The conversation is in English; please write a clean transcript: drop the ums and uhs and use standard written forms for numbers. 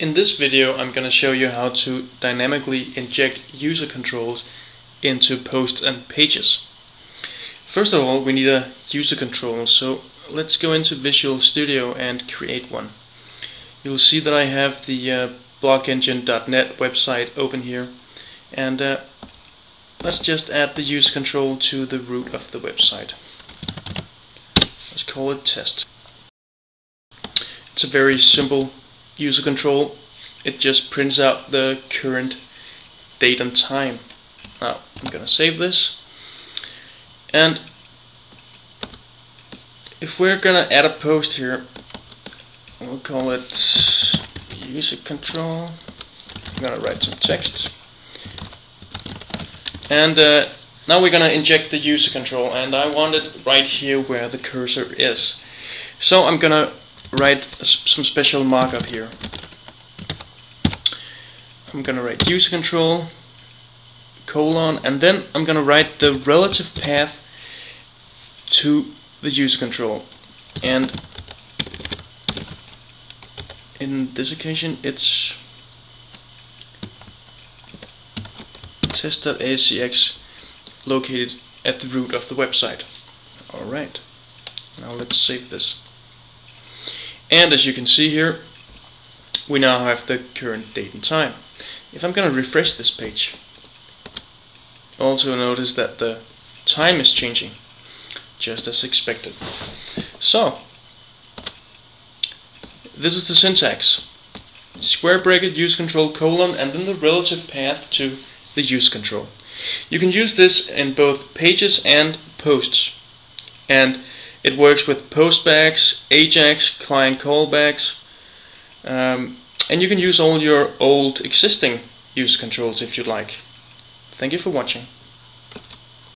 In this video, I'm going to show you how to dynamically inject user controls into posts and pages. First of all, we need a user control, so let's go into Visual Studio and create one. You'll see that I have the BlogEngine.net website open here, and let's just add the user control to the root of the website. Let's call it test. It's a very simple user control. It just prints out the current date and time. Now I'm going to save this, and if we're going to add a post here, we'll call it user control. I'm going to write some text, and now we're going to inject the user control, and I want it right here where the cursor is. So I'm going to write some special markup here. I'm going to write user control, colon, and then I'm going to write the relative path to the user control. And in this occasion, it's test.ascx located at the root of the website. Alright, now let's save this. And as you can see here, we now have the current date and time. If I'm going to refresh this page, also notice that the time is changing, just as expected. So, this is the syntax. Square bracket, use control, colon, and then the relative path to the use control. You can use this in both pages and posts. And it works with postbacks, AJAX, client callbacks, and you can use all your old existing user controls if you'd like. Thank you for watching.